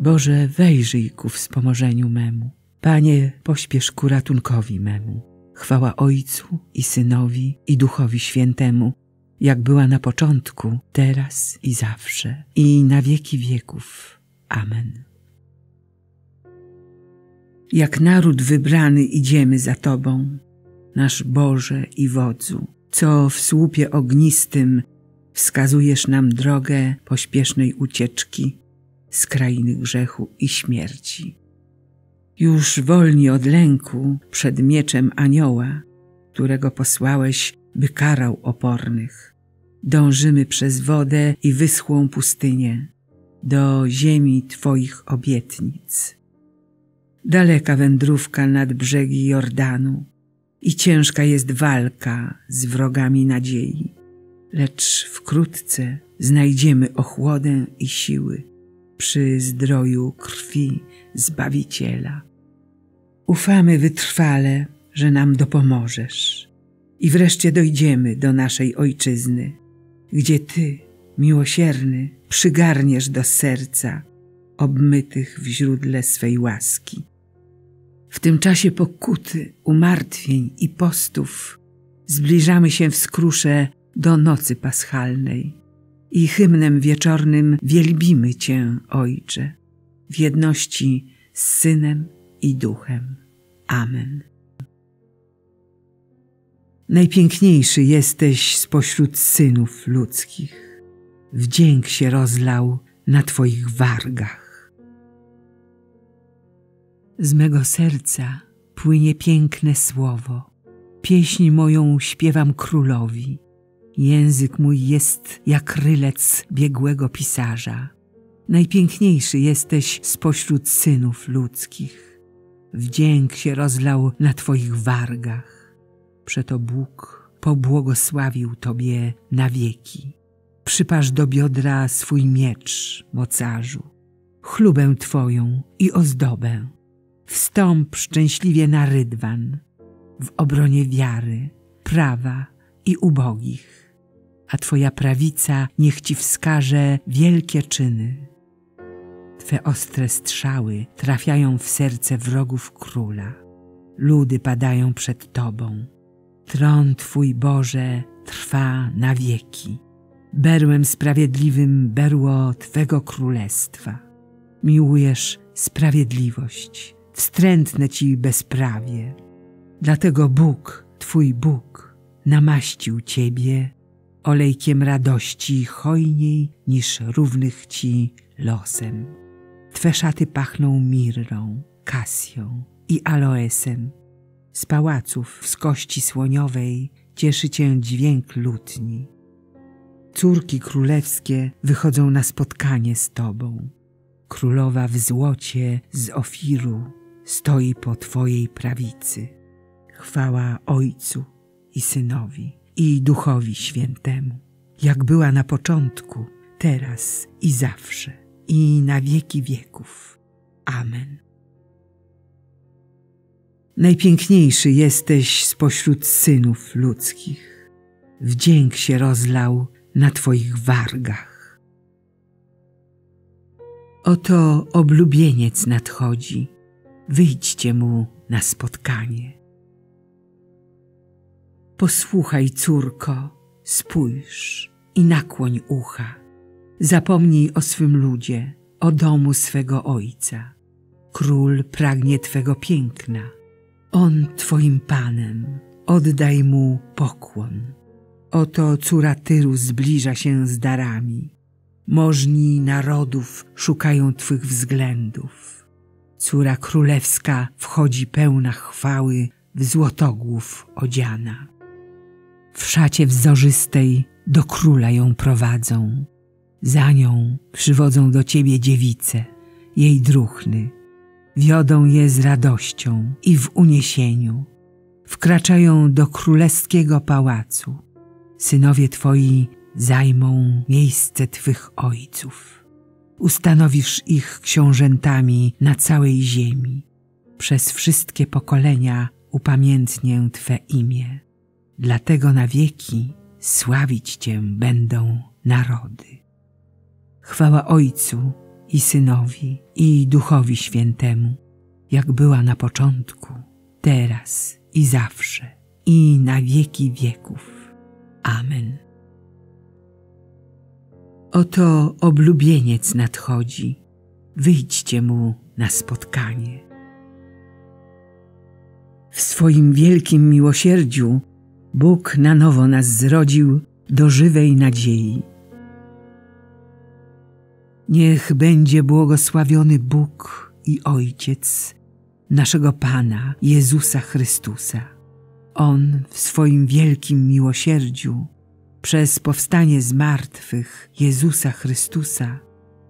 Boże, wejrzyj ku wspomożeniu memu. Panie, pośpiesz ku ratunkowi memu. Chwała Ojcu i Synowi i Duchowi Świętemu, jak była na początku, teraz i zawsze, i na wieki wieków. Amen. Jak naród wybrany idziemy za Tobą, nasz Boże i Wodzu, co w słupie ognistym wskazujesz nam drogę pośpiesznej ucieczki z krainy grzechu i śmierci. Już wolni od lęku przed mieczem anioła, którego posłałeś, by karał opornych. Dążymy przez wodę i wyschłą pustynię do ziemi Twoich obietnic. Daleka wędrówka nad brzegi Jordanu i ciężka jest walka z wrogami nadziei, lecz wkrótce znajdziemy ochłodę i siły przy zdroju krwi Zbawiciela. Ufamy wytrwale, że nam dopomożesz i wreszcie dojdziemy do naszej Ojczyzny, gdzie Ty, miłosierny, przygarniesz do serca obmytych w źródle swej łaski. W tym czasie pokuty, umartwień i postów zbliżamy się w skrusze do nocy paschalnej i hymnem wieczornym wielbimy Cię, Ojcze, w jedności z Synem i Duchem. Amen. Najpiękniejszy jesteś spośród synów ludzkich. Wdzięk się rozlał na Twoich wargach. Z mego serca płynie piękne słowo. Pieśń moją śpiewam królowi. Język mój jest jak rylec biegłego pisarza. Najpiękniejszy jesteś spośród synów ludzkich. Wdzięk się rozlał na Twoich wargach. Przeto Bóg pobłogosławił Tobie na wieki. Przypasz do biodra swój miecz, mocarzu, chlubę Twoją i ozdobę. Wstąp szczęśliwie na rydwan, w obronie wiary, prawa i ubogich, a Twoja prawica niech Ci wskaże wielkie czyny. Twe ostre strzały trafiają w serce wrogów króla. Ludy padają przed Tobą. Tron Twój, Boże, trwa na wieki. Berłem sprawiedliwym berło Twego królestwa. Miłujesz sprawiedliwość, wstrętne Ci bezprawie. Dlatego Bóg, Twój Bóg, namaścił Ciebie olejkiem radości hojniej niż równych Ci losem. Twe szaty pachną mirrą, kasją i aloesem. Z pałaców z kości słoniowej cieszy Cię dźwięk lutni. Córki królewskie wychodzą na spotkanie z Tobą. Królowa w złocie z Ofiru stoi po Twojej prawicy. Chwała Ojcu i Synowi i Duchowi Świętemu, jak była na początku, teraz i zawsze, i na wieki wieków. Amen. Najpiękniejszy jesteś spośród synów ludzkich. Wdzięk się rozlał na Twoich wargach. Oto oblubieniec nadchodzi, wyjdźcie mu na spotkanie. Posłuchaj, córko, spójrz i nakłoń ucha. Zapomnij o swym ludzie, o domu swego ojca. Król pragnie Twego piękna. On Twoim Panem, oddaj mu pokłon. Oto córa Tyru zbliża się z darami. Możni narodów szukają Twych względów. Córa królewska wchodzi pełna chwały, w złotogłów odziana. W szacie wzorzystej do króla ją prowadzą. Za nią przywodzą do Ciebie dziewice, jej druchny. Wiodą je z radością i w uniesieniu. Wkraczają do królewskiego pałacu. Synowie Twoi zajmą miejsce Twych ojców. Ustanowisz ich książętami na całej ziemi. Przez wszystkie pokolenia upamiętnię Twe imię. Dlatego na wieki sławić Cię będą narody. Chwała Ojcu i Synowi, i Duchowi Świętemu, jak była na początku, teraz i zawsze, i na wieki wieków. Amen. Oto oblubieniec nadchodzi, wyjdźcie mu na spotkanie. W swoim wielkim miłosierdziu Bóg na nowo nas zrodził do żywej nadziei. Niech będzie błogosławiony Bóg i Ojciec naszego Pana Jezusa Chrystusa. On w swoim wielkim miłosierdziu przez powstanie z martwych Jezusa Chrystusa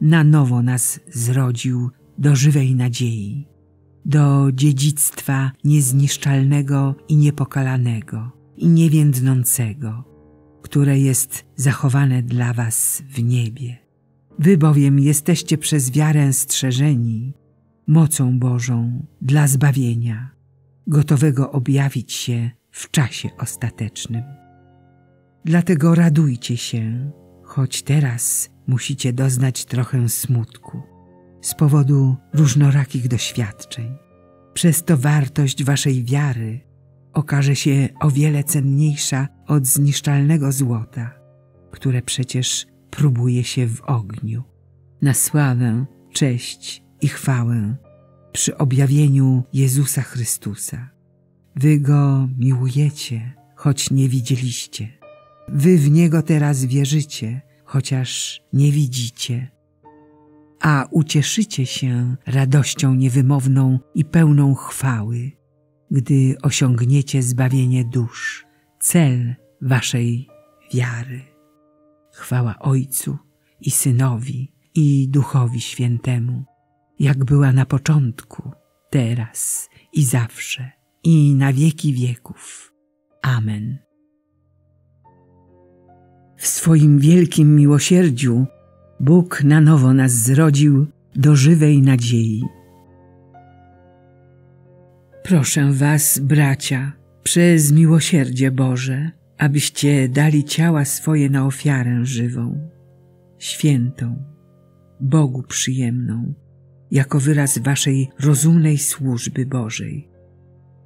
na nowo nas zrodził do żywej nadziei, do dziedzictwa niezniszczalnego i niepokalanego i niewiędnącego, które jest zachowane dla was w niebie. Wy bowiem jesteście przez wiarę strzeżeni mocą Bożą dla zbawienia, gotowego objawić się w czasie ostatecznym. Dlatego radujcie się, choć teraz musicie doznać trochę smutku z powodu różnorakich doświadczeń. Przez to wartość waszej wiary okaże się o wiele cenniejsza od zniszczalnego złota, które przecież próbuje się w ogniu, na sławę, cześć i chwałę przy objawieniu Jezusa Chrystusa. Wy Go miłujecie, choć nie widzieliście. Wy w Niego teraz wierzycie, chociaż nie widzicie. A ucieszycie się radością niewymowną i pełną chwały, gdy osiągniecie zbawienie dusz, cel waszej wiary. Chwała Ojcu i Synowi, i Duchowi Świętemu, jak była na początku, teraz i zawsze, i na wieki wieków. Amen. W swoim wielkim miłosierdziu Bóg na nowo nas zrodził do żywej nadziei. Proszę was, bracia, przez miłosierdzie Boże, abyście dali ciała swoje na ofiarę żywą, świętą, Bogu przyjemną, jako wyraz waszej rozumnej służby Bożej.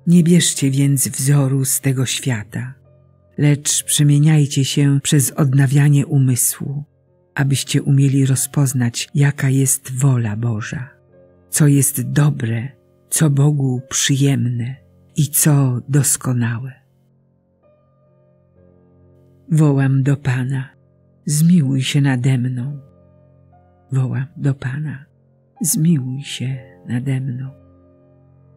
Nie bierzcie więc wzoru z tego świata, lecz przemieniajcie się przez odnawianie umysłu, abyście umieli rozpoznać, jaka jest wola Boża, co jest dobre, co Bogu przyjemne i co doskonałe. Wołam do Pana, zmiłuj się nade mną. Wołam do Pana, zmiłuj się nade mną.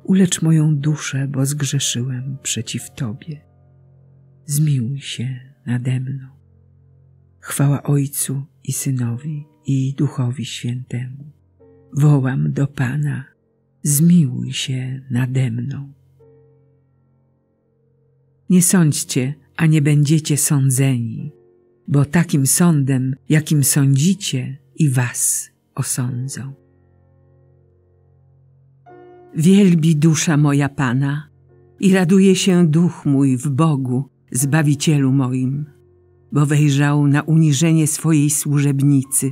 Ulecz moją duszę, bo zgrzeszyłem przeciw Tobie. Zmiłuj się nade mną. Chwała Ojcu i Synowi, i Duchowi Świętemu. Wołam do Pana, zmiłuj się nade mną. Nie sądźcie, a nie będziecie sądzeni, bo takim sądem, jakim sądzicie, i was osądzą. Wielbi dusza moja Pana i raduje się duch mój w Bogu, Zbawicielu moim, bo wejrzał na uniżenie swojej służebnicy.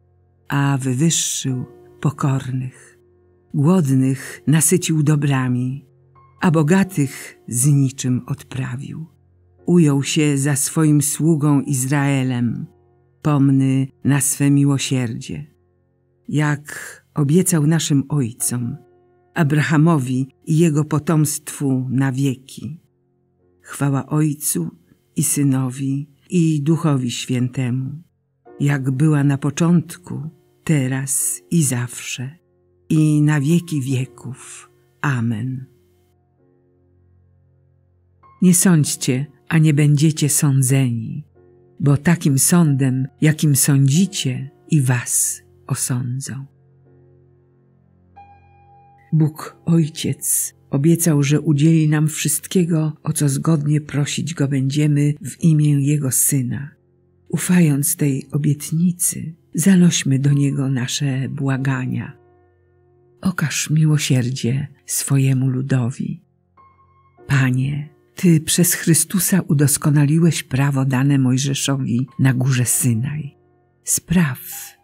a wywyższył pokornych. Głodnych nasycił dobrami, a bogatych z niczym odprawił. Ujął się za swoim sługą Izraelem, pomny na swe miłosierdzie, jak obiecał naszym ojcom, Abrahamowi i jego potomstwu na wieki. Chwała Ojcu i Synowi, i Duchowi Świętemu, jak była na początku, teraz i zawsze, i na wieki wieków. Amen. Nie sądźcie, a nie będziecie sądzeni, bo takim sądem, jakim sądzicie, i was osądzą. Bóg Ojciec obiecał, że udzieli nam wszystkiego, o co zgodnie prosić Go będziemy w imię Jego Syna. Ufając tej obietnicy, zanośmy do Niego nasze błagania. Okaż miłosierdzie swojemu ludowi. Panie, Ty przez Chrystusa udoskonaliłeś prawo dane Mojżeszowi na górze Synaj. Spraw,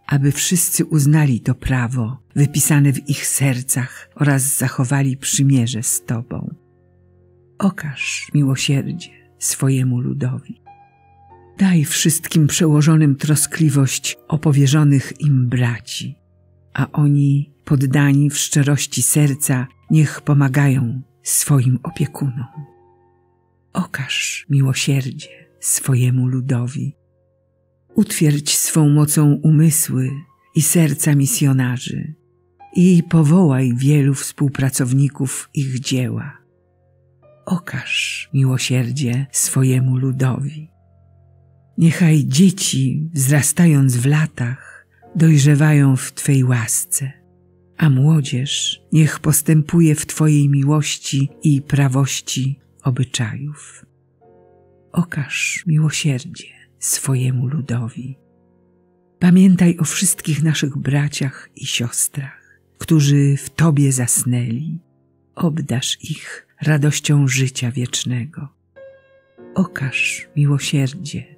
aby wszyscy uznali to prawo wypisane w ich sercach oraz zachowali przymierze z Tobą. Okaż miłosierdzie swojemu ludowi. Daj wszystkim przełożonym troskliwość o powierzonych im braci, a oni, poddani w szczerości serca, niech pomagają swoim opiekunom. Okaż miłosierdzie swojemu ludowi. Utwierdź swą mocą umysły i serca misjonarzy i powołaj wielu współpracowników ich dzieła. Okaż miłosierdzie swojemu ludowi. Niechaj dzieci, wzrastając w latach, dojrzewają w Twej łasce, a młodzież niech postępuje w Twojej miłości i prawości obyczajów. Okaż miłosierdzie swojemu ludowi. Pamiętaj o wszystkich naszych braciach i siostrach, którzy w Tobie zasnęli. Obdarz ich radością życia wiecznego. Okaż miłosierdzie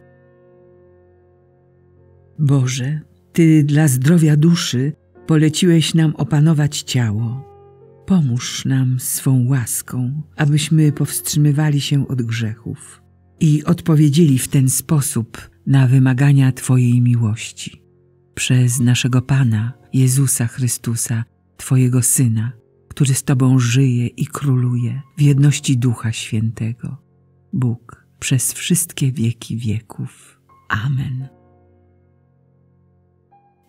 Boże, Ty dla zdrowia duszy poleciłeś nam opanować ciało. Pomóż nam swą łaską, abyśmy powstrzymywali się od grzechów i odpowiedzieli w ten sposób na wymagania Twojej miłości. Przez naszego Pana, Jezusa Chrystusa, Twojego Syna, który z Tobą żyje i króluje w jedności Ducha Świętego. Bóg przez wszystkie wieki wieków. Amen.